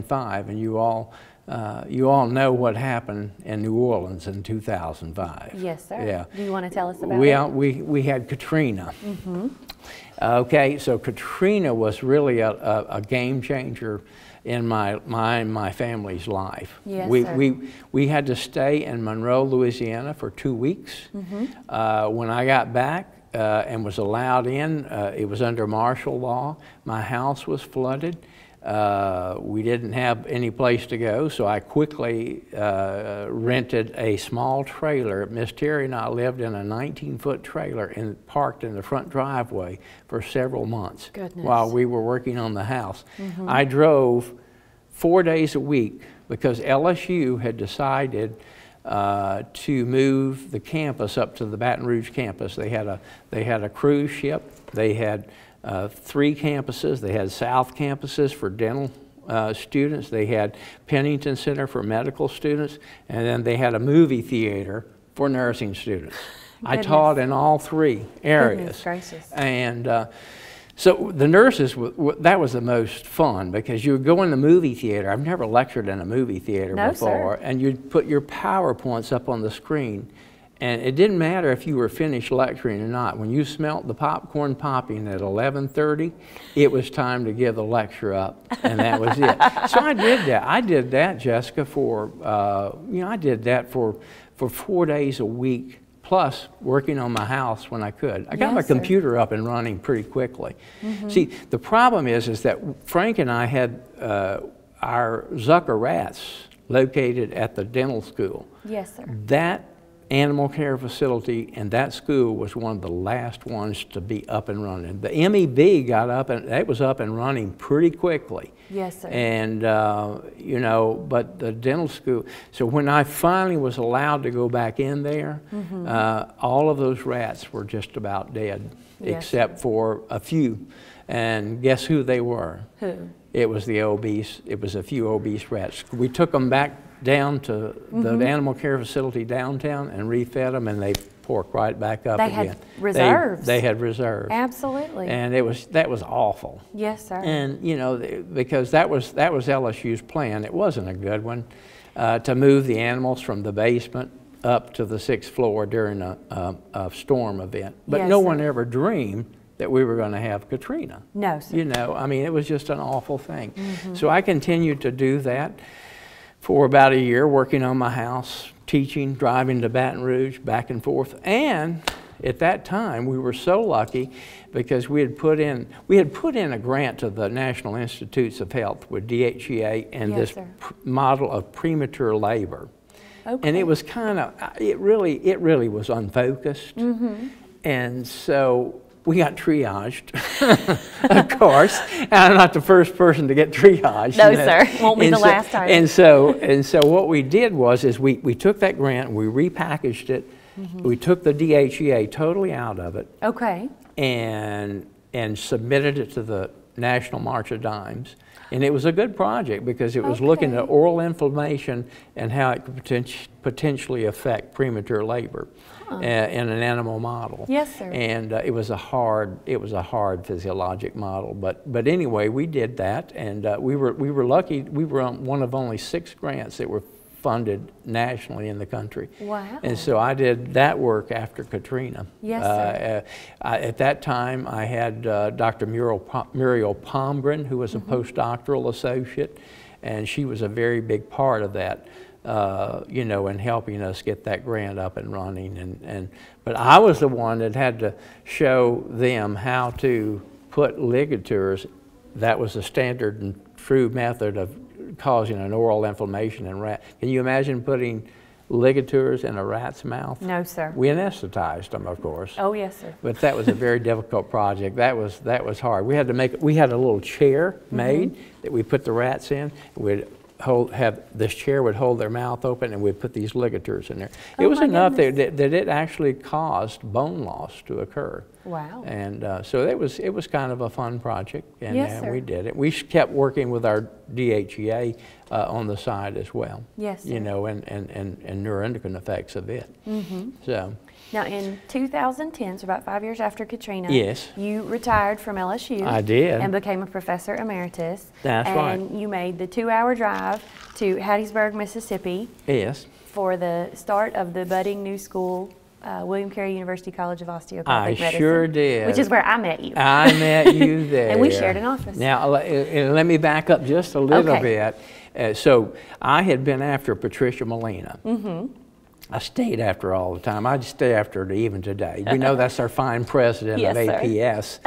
five. And you all, uh, you all know what happened in New Orleans in two thousand five. Yes, sir. Yeah. Do you want to tell us about we, it? We, we had Katrina. Mm-hmm. Okay, so Katrina was really a, a, a game changer in my my my family's life. Yes, we, sir. we we had to stay in Monroe, Louisiana, for two weeks. Mm-hmm. Uh, when I got back uh, and was allowed in, uh, it was under martial law. My house was flooded. Uh, we didn't have any place to go, so I quickly uh, rented a small trailer. Miss Terry and I lived in a nineteen foot trailer and parked in the front driveway for several months. Goodness. While we were working on the house. Mm-hmm. I drove four days a week because L S U had decided Uh, to move the campus up to the Baton Rouge campus. They had a they had a cruise ship. They had uh, three campuses. They had South campuses for dental uh, students. They had Pennington Center for medical students, and then they had a movie theater for nursing students. I taught in all three areas. Goodness gracious. And uh, so the nurses, that was the most fun because you would go in the movie theater. I've never lectured in a movie theater no, before. Sir. And you'd put your PowerPoints up on the screen. And it didn't matter if you were finished lecturing or not. When you smelt the popcorn popping at eleven thirty, it was time to give the lecture up, and that was it. So I did that. I did that, Jessica, for, uh, you know, I did that for, for four days a week. Plus working on my house when I could. I got yes, my computer sir. up and running pretty quickly. Mm-hmm. See, the problem is, is that Frank and I had uh, our Zucker rats located at the dental school. Yes, sir. That animal care facility and that school was one of the last ones to be up and running. The M E B got up and it was up and running pretty quickly. Yes, sir. And uh, you know, but the dental school. So when I finally was allowed to go back in there, mm-hmm. uh, all of those rats were just about dead, yes, except sir. for a few. And guess who they were? Who? It was the obese. It was a few obese rats. We took them back down to mm-hmm. the animal care facility downtown and refed them, and they porked right back up they again. Had reserves. They, they had reserves. Absolutely. And it was that was awful. Yes, sir. And you know, because that was that was L S U's plan. It wasn't a good one uh, to move the animals from the basement up to the sixth floor during a, a, a storm event. But yes, no sir. one ever dreamed that we were going to have Katrina. No, sir. You know, I mean, it was just an awful thing. Mm-hmm. So I continued to do that for about a year, working on my house, teaching, driving to Baton Rouge, back and forth. And at that time, we were so lucky because we had put in we had put in a grant to the National Institutes of Health with D H E A and yes, this sir. model of premature labor. Okay. And it was kind of it really it really was unfocused, mm-hmm. and so we got triaged, of course. And I'm not the first person to get triaged. No, you know? sir. Won't be and the so, last time. And so, and so what we did was is we, we took that grant, we repackaged it, mm-hmm. we took the D H E A totally out of it. Okay. And, and submitted it to the National March of Dimes. And it was a good project because it was okay. looking at oral inflammation and how it could poten potentially affect premature labor. In an animal model. Yes, sir. And uh, it was a hard, it was a hard physiologic model. But but anyway, we did that, and uh, we were we were lucky. We were on one of only six grants that were funded nationally in the country. Wow. And so I did that work after Katrina. Yes, sir. Uh, I, at that time, I had uh, Doctor Muriel Muriel Pomgren, who was a mm-hmm. postdoctoral associate, and she was a very big part of that. Uh, you know, and helping us get that grant up and running, and, and but I was the one that had to show them how to put ligatures. That was the standard and true method of causing an oral inflammation in rat. Can you imagine putting ligatures in a rat's mouth? No, sir. We anesthetized them, of course. Oh, yes, sir. But that was a very difficult project. That was that was hard. We had to make. We had a little chair mm-hmm. made that we put the rats in. We'd Hold, have this chair would hold their mouth open, and we'd put these ligatures in there. Oh, it was enough that, that, that it actually caused bone loss to occur. Wow! And uh, so it was it was kind of a fun project, and, yes, and sir. we did it. We kept working with our D H E A uh, on the side as well. Yes, you sir. know, and, and and and neuroendocrine effects of it. Mm-hmm. So now in two thousand ten, so about five years after Katrina, yes, you retired from L S U. I did, and became a professor emeritus. That's and right. And you made the two-hour drive to Hattiesburg, Mississippi. Yes, for the start of the budding new school uh, William Carey University College of Osteopathic Medicine. I sure did. Which is where I met you. I met you there. And we shared an office. Now, let me back up just a little okay. bit. Uh, so I had been after Patricia Molina. Mm-hmm. I stayed after her all the time. I just stay after her even today. We know that's our fine president yes, of A P S.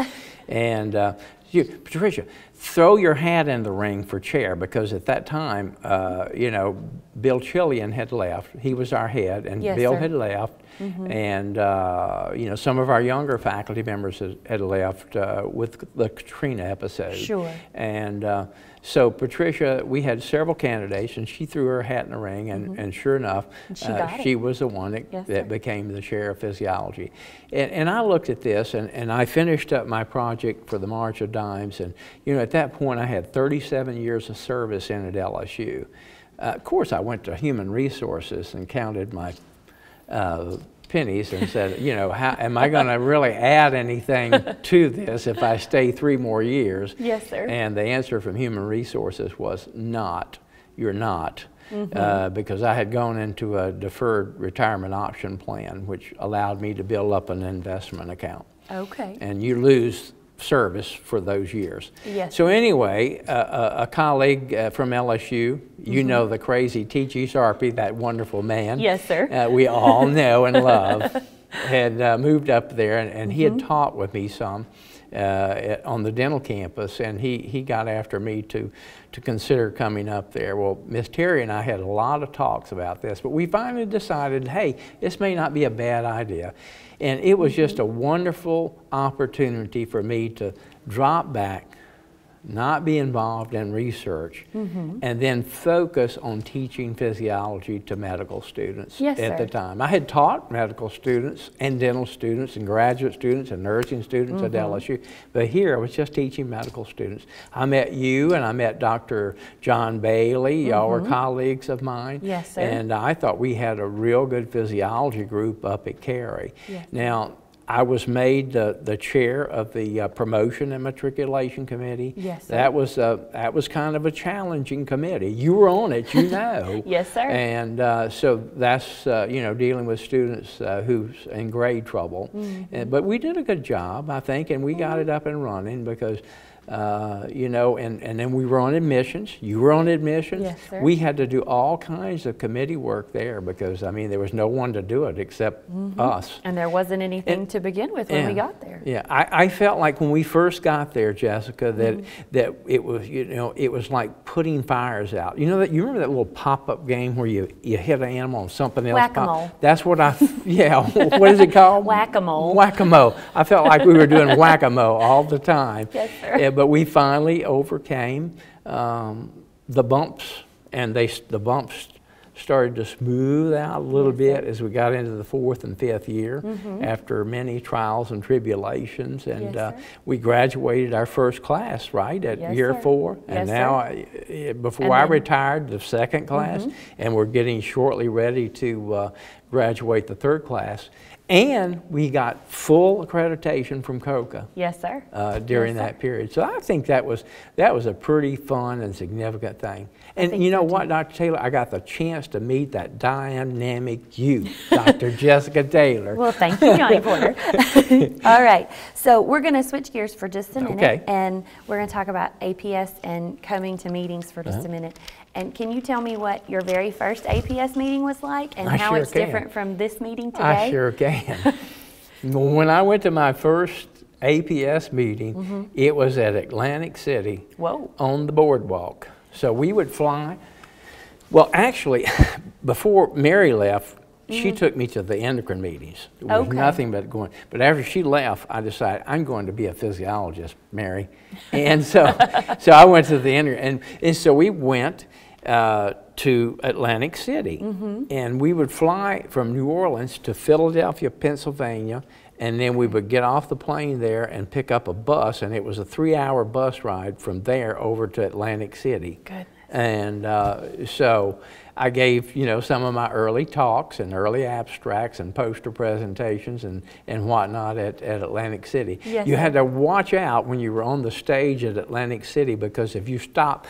And uh, you, Patricia, throw your hat in the ring for chair, because at that time, uh, you know, Bill Chillian had left. He was our head, and yes, Bill sir. had left. Mm-hmm. And, uh, you know, some of our younger faculty members had left uh, with the Katrina episode. Sure. And uh, so Patricia, we had several candidates, and she threw her hat in the ring, and, mm-hmm. and sure enough, and she, uh, she was the one that, yes, that became the chair of physiology. And, and I looked at this, and, and I finished up my project for the March of Dimes, and, you know, at that point I had thirty-seven years of service in at L S U. Uh, of course, I went to human resources and counted my Uh, pennies and said, you know, how am I going to really add anything to this if I stay three more years? Yes, sir. And the answer from Human Resources was not. You're not. Mm-hmm. uh, because I had gone into a deferred retirement option plan, which allowed me to build up an investment account. Okay. And you lose service for those years. Yes. So anyway, uh, a colleague uh, from L S U, you mm-hmm. know the crazy T G Sarpy, that wonderful man. Yes, sir. Uh, we all know and love, had uh, moved up there, and, and mm-hmm. he had taught with me some uh, at, on the dental campus, and he, he got after me to, to consider coming up there. Well, Miss Terry and I had a lot of talks about this, but we finally decided, hey, this may not be a bad idea. And it was just a wonderful opportunity for me to drop back, not be involved in research, mm-hmm. and then focus on teaching physiology to medical students yes, at sir. the time. I had taught medical students and dental students and graduate students and nursing students mm-hmm. at L S U, but here I was just teaching medical students. I met you and I met Doctor John Bailey. Mm-hmm. Y'all were colleagues of mine. Yes, sir. And I thought we had a real good physiology group up at Cary. Yes. Now, I was made the, the chair of the uh, Promotion and Matriculation Committee. Yes, sir. That was, a, that was kind of a challenging committee. You were on it, you know. Yes, sir. And uh, so that's, uh, you know, dealing with students uh, who's in grade trouble. Mm-hmm. And, but we did a good job, I think, and we mm-hmm. got it up and running because, uh, you know, and, and then we were on admissions. You were on admissions. Yes, sir. We had to do all kinds of committee work there because, I mean, there was no one to do it except mm-hmm. us. And there wasn't anything and, to begin with when and, we got there. Yeah, I, I felt like when we first got there, Jessica, that mm-hmm. that it was, you know, it was like putting fires out. You know, that you remember that little pop-up game where you, you hit an animal and something else Whack-a-mole. That's what I, yeah, what is it called? Whack-a-mole. Whack-a-mole. I felt like we were doing whack-a-mole all the time. Yes, sir. Yeah, but we finally overcame um, the bumps, and they the bumps started to smooth out a little bit as we got into the fourth and fifth year mm-hmm. after many trials and tribulations. And yes, uh, we graduated our first class, right, at yes, year sir. four. And yes, now, I, before and I retired, the second class, mm-hmm. and we're getting shortly ready to uh, graduate the third class. And we got full accreditation from COCA. Yes, sir. Uh, during yes, sir. that period. So I think that was, that was a pretty fun and significant thing. And you know so what, Doctor Taylor? I got the chance to meet that dynamic youth, Doctor Jessica Taylor. Well, thank you, Johnny Porter. All right. So we're going to switch gears for just a minute. Okay. And we're going to talk about A P S and coming to meetings for just uh-huh. a minute. And can you tell me what your very first A P S meeting was like and I how sure it's can. different from this meeting today? I sure can. When I went to my first A P S meeting, mm-hmm. it was at Atlantic City Whoa. on the boardwalk. So we would fly. Well, actually, before Mary left, mm-hmm. she took me to the endocrine meetings. It was okay. nothing but going. But after she left, I decided I'm going to be a physiologist, Mary. And so, so I went to the endocrine, and, and so we went Uh, to Atlantic City. Mm-hmm. And we would fly from New Orleans to Philadelphia, Pennsylvania, and then we would get off the plane there and pick up a bus, and it was a three hour bus ride from there over to Atlantic City. Goodness. And uh, so I gave, you know, some of my early talks and early abstracts and poster presentations and, and whatnot at, at Atlantic City. Yes. You had to watch out when you were on the stage at Atlantic City because if you stopped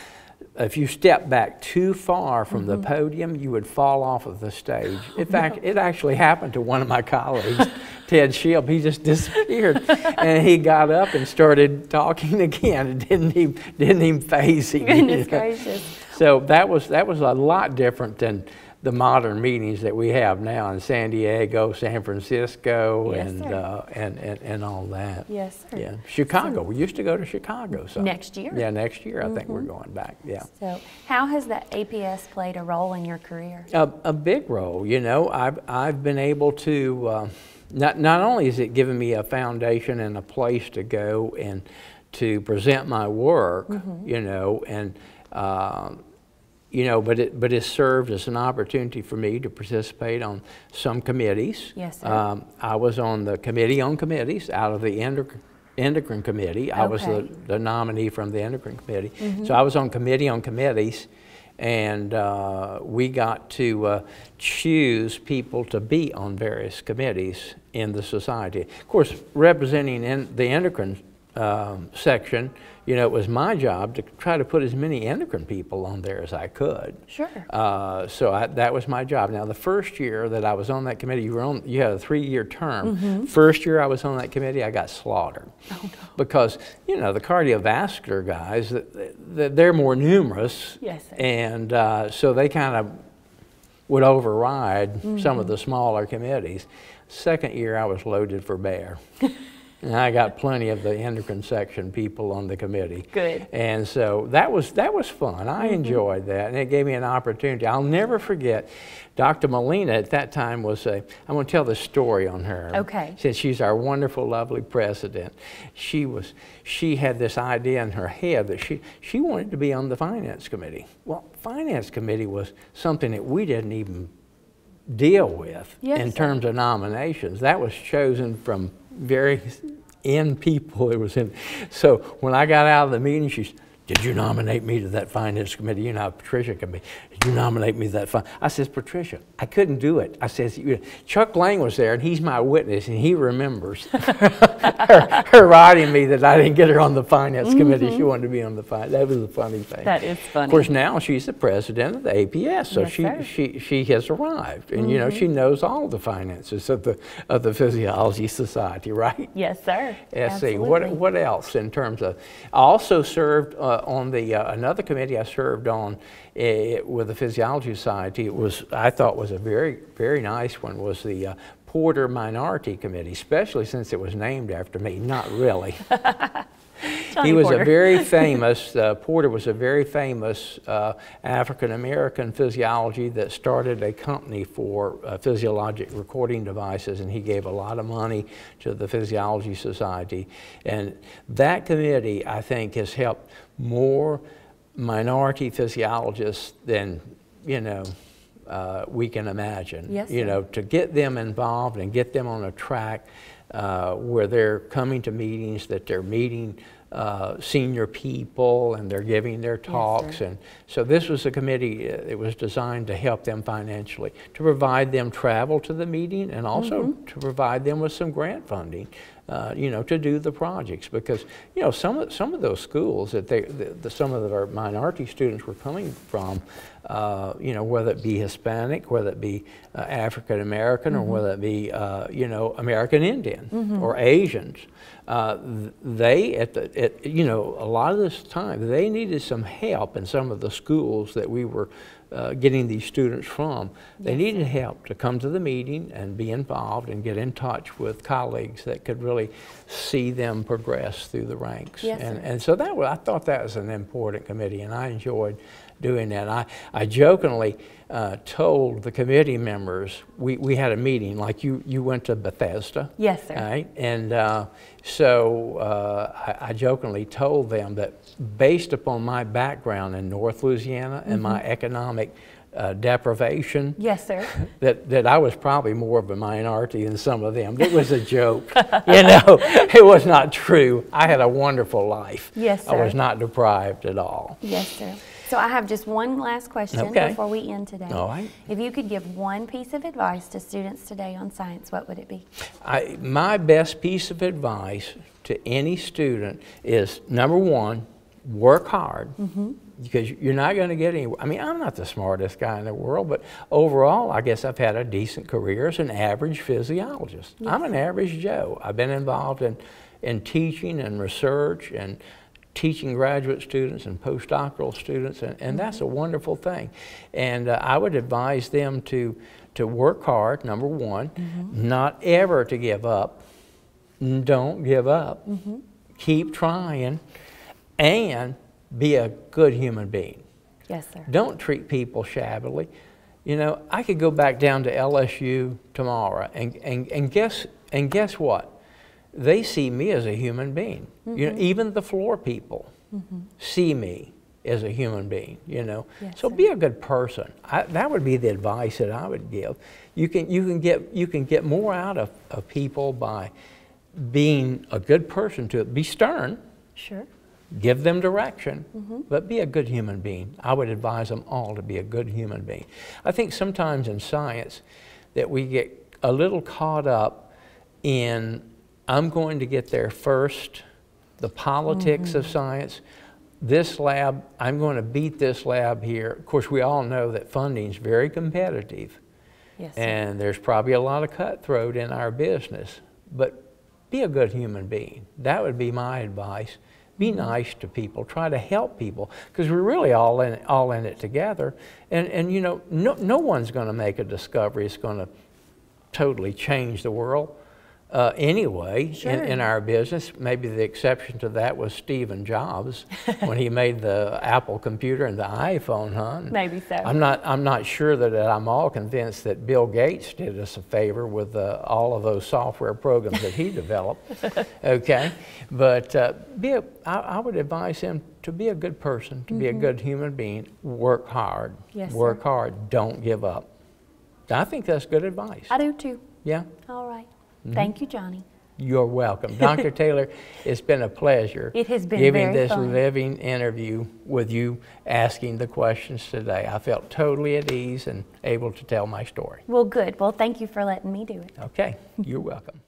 if you step back too far from mm-hmm. the podium, you would fall off of the stage. In fact, no. it actually happened to one of my colleagues, Ted Schill. He just disappeared, and he got up and started talking again. It didn't even didn't even phase him. Goodness gracious! So that was that was a lot different than the modern meetings that we have now in San Diego, San Francisco, yes, and, uh, and and and all that. Yes, sir. Yeah, Chicago. So, we used to go to Chicago. So next year. Yeah, next year. Mm-hmm. I think we're going back. Yeah. So, how has the A P S played a role in your career? A, a big role. You know, I've I've been able to uh, not not only is it given me a foundation and a place to go and to present my work. Mm-hmm. You know, and. Uh, You know, but it but it served as an opportunity for me to participate on some committees. Yes, sir. Um, I was on the committee on committees out of the endocrine endocrine committee. Okay. I was the, the nominee from the endocrine committee. Mm-hmm. So I was on committee on committees, and uh, we got to uh, choose people to be on various committees in the society. Of course, representing in the endocrine Um, section, you know, it was my job to try to put as many endocrine people on there as I could. Sure. Uh, so I, that was my job. Now, the first year that I was on that committee, you were on. You had a three-year term. Mm-hmm. First year I was on that committee, I got slaughtered. Oh, no. Because you know the cardiovascular guys, they're more numerous. Yes. Sir. And uh, so they kind of would override mm-hmm. some of the smaller committees. Second year I was loaded for bear. And I got plenty of the endocrine section people on the committee. Good. And so that was that was fun. I mm-hmm. enjoyed that, and it gave me an opportunity. I'll never forget. Doctor Molina at that time was a. I'm going to tell the story on her. Okay. Since she's our wonderful, lovely president, she was. She had this idea in her head that she she wanted to be on the finance committee. Well, finance committee was something that we didn't even deal with yes, in terms sir. of nominations. That was chosen from very in people it was in. So when I got out of the meeting, she said, "Did you nominate me to that finance committee?" You know how Patricia can be. "Did you nominate me to that finance?" I says, "Patricia, I couldn't do it." I says, "Chuck Lang was there, and he's my witness, and he remembers her, her writing me that I didn't get her on the finance mm-hmm. committee. She wanted to be on the finance." That was a funny thing. That is funny. Of course, now she's the president of the A P S, so yes, she sir. she she has arrived, and mm-hmm. you know she knows all the finances of the of the Physiology Society, right? Yes, sir. Let's see what what else in terms of. I also served. Uh, on the uh, another committee I served on uh, with the Physiology Society. It was I thought was a very very nice one was the uh, Porter Minority Committee, especially since it was named after me. Not really. He was Porter. a very famous uh, Porter was a very famous uh, African American physiologist that started a company for uh, physiologic recording devices, and he gave a lot of money to the Physiology Society. And that committee, I think, has helped more minority physiologists than you know uh, we can imagine. Yes, you know, to get them involved and get them on a track. Uh, where they're coming to meetings, that they're meeting uh, senior people, and they're giving their talks. Yes, and so this was a committee, it was designed to help them financially, to provide them travel to the meeting, and also mm-hmm. to provide them with some grant funding, uh, you know, to do the projects. Because, you know, some of, some of those schools that they, the, the, some of our minority students were coming from, Uh, you know, whether it be Hispanic, whether it be uh, African American, mm-hmm. or whether it be, uh, you know, American Indian mm-hmm. or Asians, uh, they, at the, at, you know, a lot of this time, they needed some help in some of the schools that we were uh, getting these students from. They yes. needed help to come to the meeting and be involved and get in touch with colleagues that could really see them progress through the ranks. Yes, and, and so that was, I thought that was an important committee, and I enjoyed doing that. I, I jokingly uh, told the committee members, we, we had a meeting, like you, you went to Bethesda. Yes, sir. Right? And uh, so uh, I, I jokingly told them that based upon my background in North Louisiana mm-hmm. and my economic Uh, deprivation. Yes, sir. That that I was probably more of a minority than some of them. It was a joke, you know. It was not true. I had a wonderful life. Yes, sir. I was not deprived at all. Yes, sir. So I have just one last question okay. before we end today. All right. If you could give one piece of advice to students today on science, what would it be? I, my best piece of advice to any student is number one, work hard. Mm-hmm. because you're not going to get anywhere. I mean, I'm not the smartest guy in the world, but overall, I guess I've had a decent career as an average physiologist. Yes. I'm an average Joe. I've been involved in, in teaching and research and teaching graduate students and postdoctoral students, and, and that's a wonderful thing. And uh, I would advise them to, to work hard, number one, mm-hmm. not ever to give up. Don't give up. Mm-hmm. Keep trying, and be a good human being. Yes, sir. Don't treat people shabbily. You know, I could go back down to L S U tomorrow, and, and, and, guess, and guess what? They see me as a human being. Mm-hmm. You know, even the floor people mm-hmm. see me as a human being, you know. Yes, so sir. Be a good person. I, that would be the advice that I would give. You can, you can, get, you can get more out of, of people by being a good person to it. Be stern. Sure. Give them direction, mm-hmm. but be a good human being. I would advise them all to be a good human being. I think sometimes in science that we get a little caught up in, I'm going to get there first, the politics mm-hmm. of science, this lab, I'm going to beat this lab here. Of course, we all know that funding is very competitive, yes, and there's probably a lot of cutthroat in our business, but be a good human being. That would be my advice. Be nice to people, try to help people, because we're really all in, all in it together. And, and you know, no, no one's going to make a discovery that's going to totally change the world uh, anyway sure. in, in our business. Maybe the exception to that was Stephen Jobs when he made the Apple computer and the iPhone, huh? And maybe so. I'm not, I'm not sure that I'm all convinced that Bill Gates did us a favor with uh, all of those software programs that he developed, okay? But uh, be a, I, I would advise him to be a good person, to mm-hmm. be a good human being, work hard, yes, work sir. hard, don't give up. I think that's good advice. I do too. Yeah? All right. Mm-hmm. Thank you, Johnny. You're welcome. Doctor Taylor, it's been a pleasure it has been giving very this fun. living interview with you, asking the questions today. I felt totally at ease and able to tell my story. Well, good. Well, thank you for letting me do it. Okay. You're welcome.